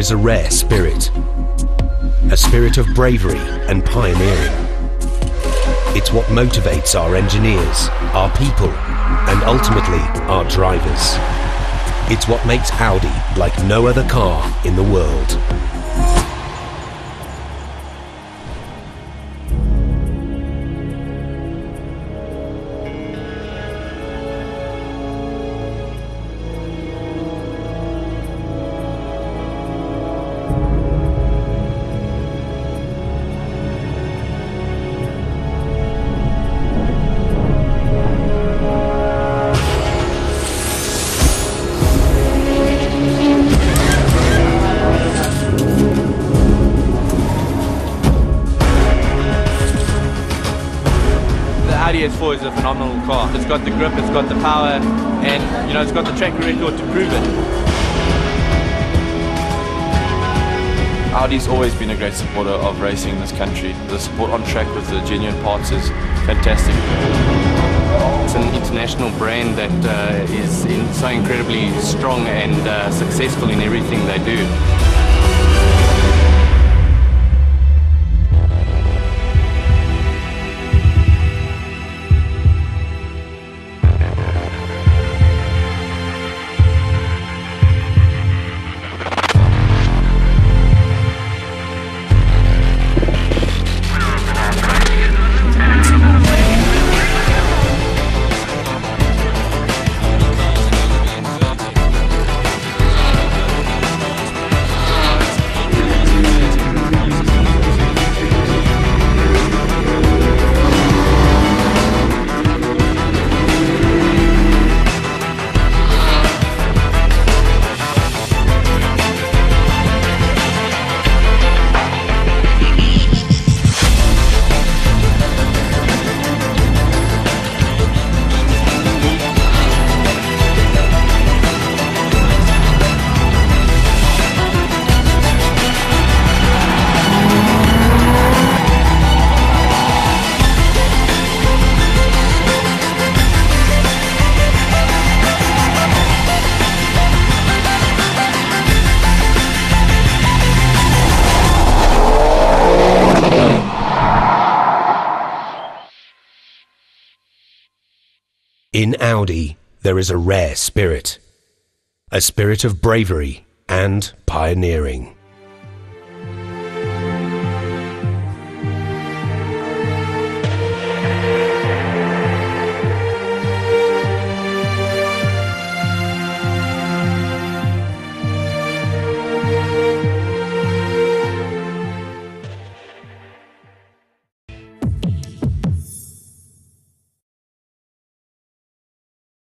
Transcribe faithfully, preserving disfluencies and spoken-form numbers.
is a rare spirit, a spirit of bravery and pioneering. It's what motivates our engineers, our people, and ultimately our drivers. It's what makes Audi like no other car in the world. The Audi S four is a phenomenal car. It's got the grip, it's got the power, and you know, it's got the track record to prove it. Audi's always been a great supporter of racing in this country. The support on track with the genuine parts is fantastic. It's an international brand that uh, is in so incredibly strong and uh, successful in everything they do. In Audi, there is a rare spirit, a spirit of bravery and pioneering.